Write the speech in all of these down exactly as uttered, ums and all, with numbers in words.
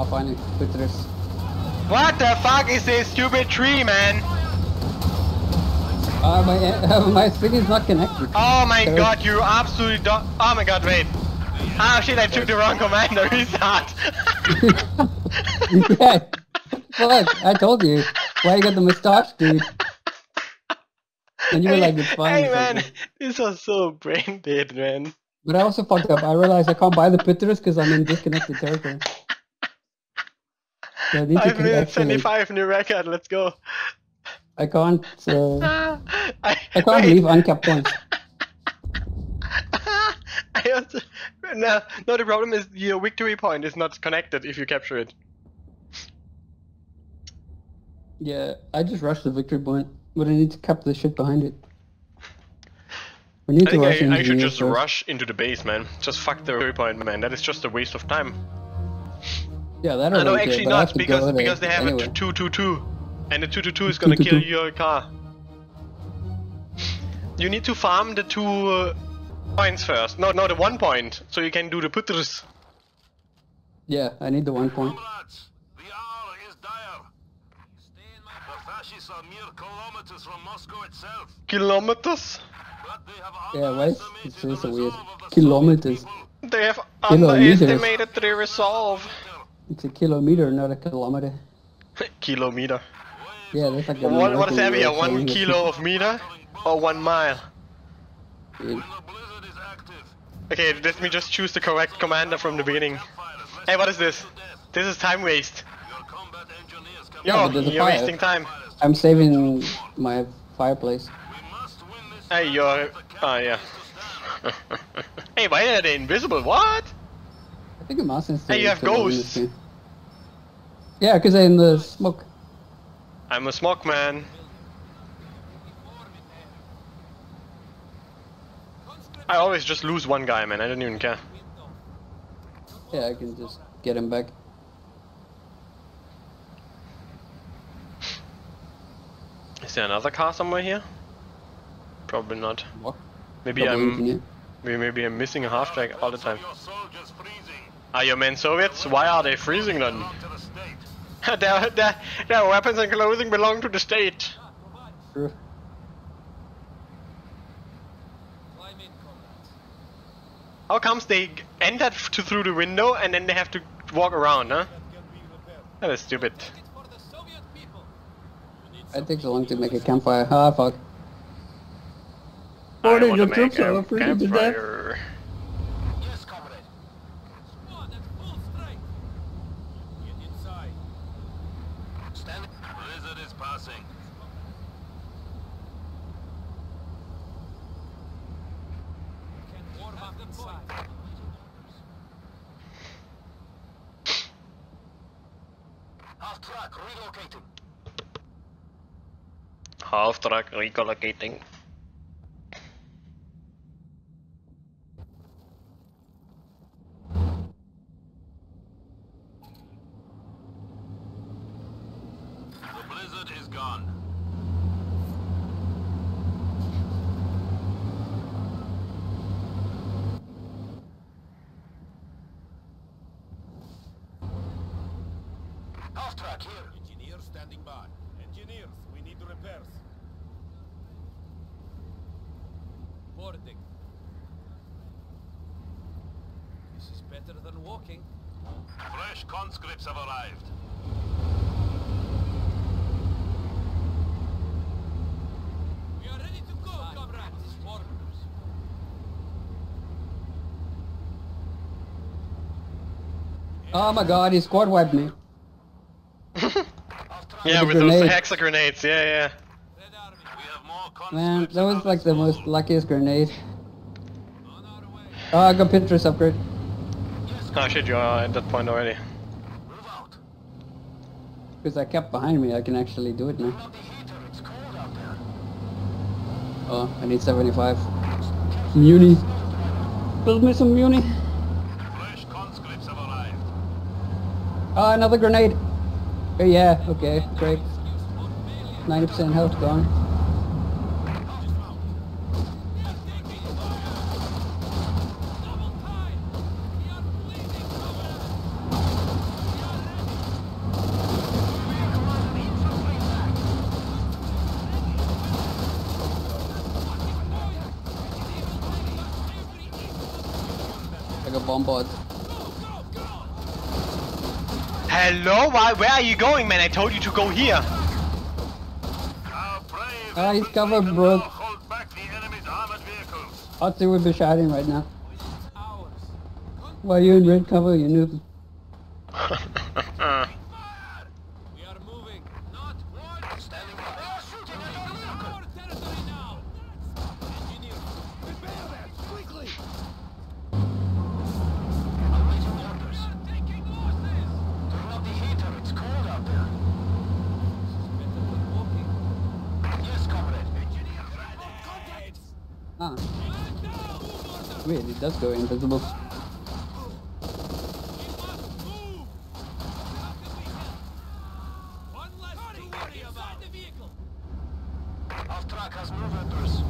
Ah, finally, quick drifts. What the fuck is this stupid tree, man? Uh, my uh, my thing is not connected. Oh my so god, you absolutely don't. Oh my god, wait. Ah shit, I took the wrong command, the restart. Yeah. What? I told you. Why you got the moustache, dude? And you were like, it's fine. Hey man, this was so brain dead, man. But I also fucked up. I realized I can't buy the Picturus because I'm in disconnected territory. So I need I've been seventy-five, new record, let's go. I can't, uh, I, I can't wait. leave uncapped points. I also, no, no, the problem is your victory point is not connected if you capture it. Yeah, I just rushed the victory point, but I need to cap the shit behind it. We need I to think rush I, I should just first. rush into the base, man. Just fuck the victory point, man. That is just a waste of time. Yeah, that I know, really actually good, not, because, because they have anyway. a two two two. And the two two two is gonna two, two, kill two. your car. You need to farm the two uh, points first. No, no, the one point. So you can do the putters. Yeah, I need the one point. Comrades, the hour is dire. Stay in my the fascists are mere kilometers from Moscow itself. Kilometers? But they have yeah, why is it so the weird? Kilometers. They have kilometers. underestimated their resolve. It's a kilometer, not a kilometer. Kilometer. Yeah, that's like a one, what is heavier, one kilo of meter or one mile? Yeah. Okay, let me just choose the correct commander from the beginning. Hey, what is this? This is time waste. Yo, yeah, you're wasting time. I'm saving my fireplace. Hey, you're... Oh, yeah. Hey, why are they invisible? What? I think it must instead. Hey, you have ghosts. Yeah, because they're in the smoke. I'm a smoke man. I always just lose one guy, man. I don't even care. Yeah, I can just get him back. Is there another car somewhere here? Probably not. What? Maybe Probably I'm maybe, maybe I'm missing a half track all the time. Are your men Soviets? Why are they freezing then? their, their, their weapons and clothing belong to the state. True. How comes they entered to, through the window and then they have to walk around, huh? That is stupid. It takes so long to make a campfire. Ah, fuck. I don't want to make a campfire. Half-track relocating. Half-track relocating. The blizzard is gone. Engineers standing by. Engineers, we need repairs. Boarding. This is better than walking. Fresh conscripts have arrived. We are ready to go, comrades. Orders. Oh my god, he squad wiped me. Yeah, with, with those hexa grenades, yeah, yeah. Man, that was like the most luckiest grenade. Oh, I got Pinterest upgrade. Oh shit, you are at that point already. Because I kept behind me, I can actually do it now. Oh, I need seventy-five. Muni. Build me some Muni. Oh, another grenade. Oh yeah, okay, great. ninety percent health gone. like a bomb pod. Hello? Why? Where are you going, man? I told you to go here. Ah, he's covered, bro. Otzi would be shouting right now. Why are you in red cover, you noob? Ah. Wait, it does go invisible.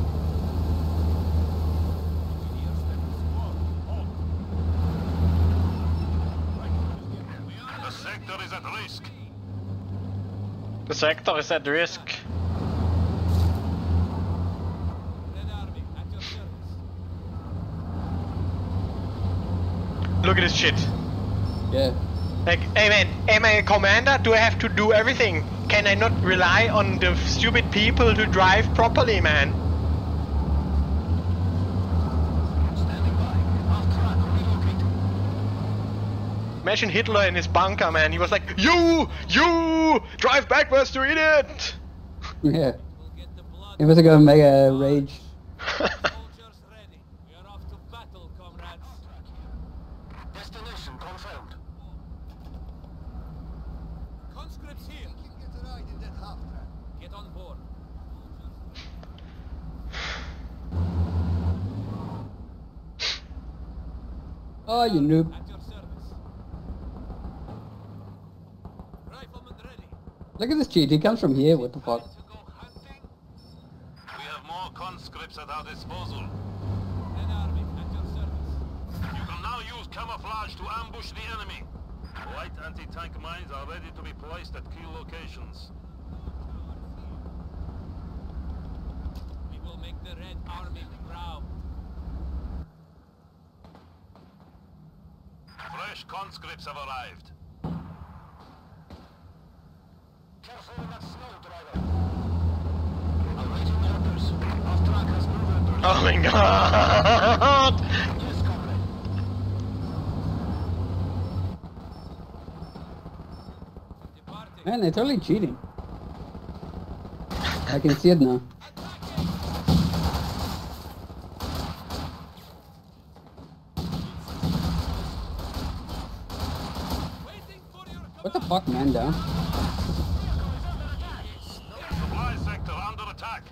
The sector is at risk. The sector is at risk. Look at this shit. Yeah. Like, hey man, am I a commander? Do I have to do everything? Can I not rely on the stupid people to drive properly, man? Imagine Hitler in his bunker, man. He was like, you, you, drive backwards, you idiot! Yeah. He was like a mega rage. Oh, you noob. Look at this cheat, he comes from here, what the fuck? We have more conscripts at our disposal. An army at your service. You can now use camouflage to ambush the enemy. Light anti-tank mines are ready to be placed at key locations. We will make the Red Army proud. Fresh conscripts have arrived. Careful with that snow, driver. Awaiting orders. Off track has moved. Oh my god! Yes, comrade. Man, they're totally cheating. I can see it now. What the fuck, man, down? Supply sector under attack.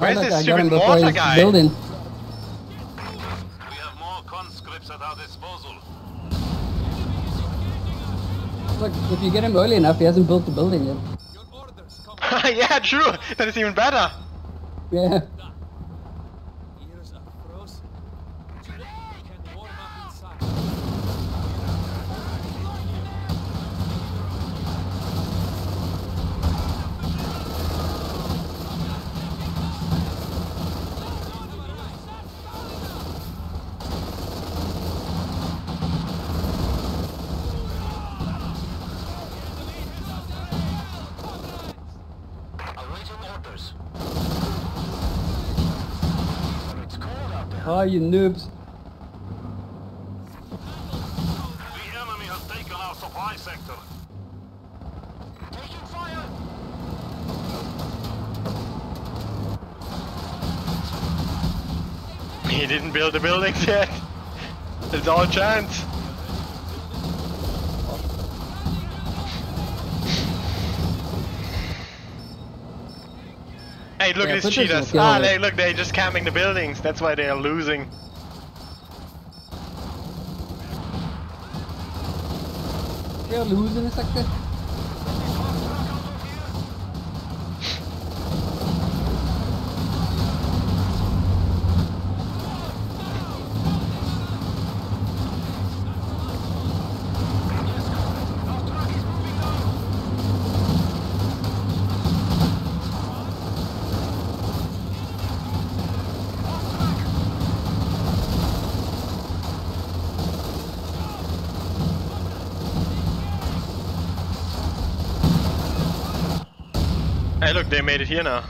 Where's this I stupid water guy? Building. We have more conscripts at our disposal. Look, if you get him early enough, he hasn't built the building yet. Your orders come. Yeah, true. That is even better. Yeah. Ears are frozen. Today we can warm up inside. Oh, you noobs. The enemy has taken our supply sector. Taking fire. He didn't build the buildings yet. It's all chance. Hey, look yeah, at these cheaters. Ah, they, look, they're just camping the buildings. That's why they are losing. They are losing a sector. Hey, look, they made it here now.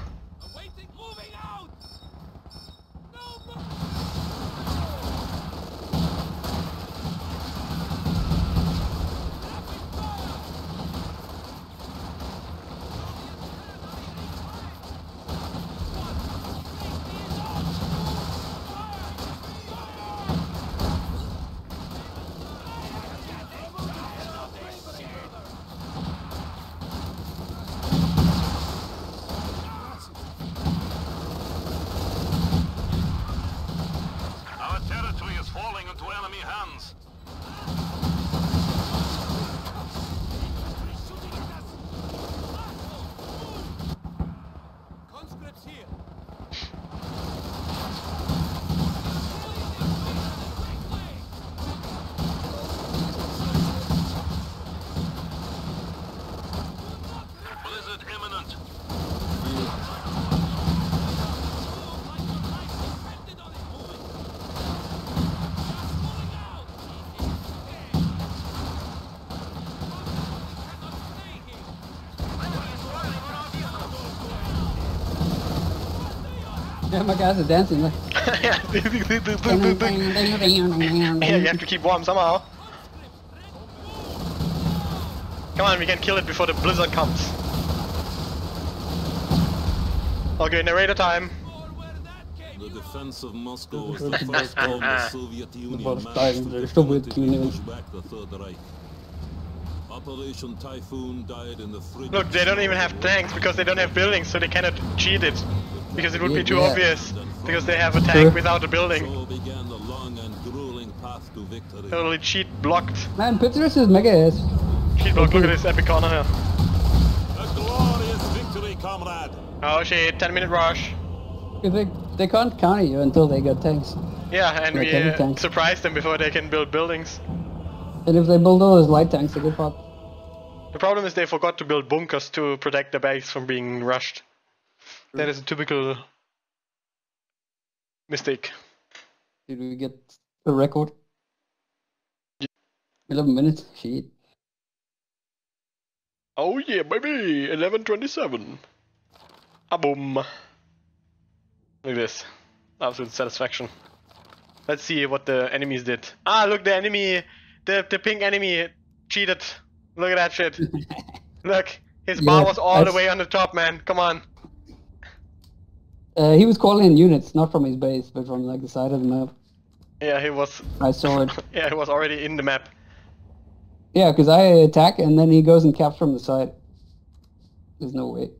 Yeah, my guys are dancing. Like. Yeah, you have to keep warm somehow. Come on, we can kill it before the blizzard comes. Okay, narrator time. The defense of Moscow was the first goal the Soviet Union managed to definitively push back the Third Reich. Operation Typhoon died in the free... Look, they don't even have tanks because they don't have buildings, so they cannot cheat it. Because it would yeah, be too yeah. obvious, because they have a tank sure. without a building. So began the long and grueling path to victory. Totally cheat blocked. Man, picture this is mega ass. Cheat blocked, look at this epic corner here. A glorious victory, comrade! Oh shit, ten minute rush. They, they can't counter you until they get tanks. Yeah, and like we uh, surprise them before they can build buildings. And if they build all those light tanks, they go pop. The problem is they forgot to build bunkers to protect the base from being rushed. That is a typical mistake. Did we get a record? Yeah. eleven minutes? Shit. Oh yeah, baby! eleven twenty-seven. Ah, boom. Look at this. Absolute satisfaction. Let's see what the enemies did. Ah, look, the enemy, the, the pink enemy cheated. Look at that shit. Look, his yeah, bar was all that's... the way on the top, man. Come on. Uh, he was calling in units, not from his base, but from like the side of the map. Yeah, he was... I saw it. Yeah, he was already in the map. Yeah, because I attack and then he goes and caps from the side. There's no way.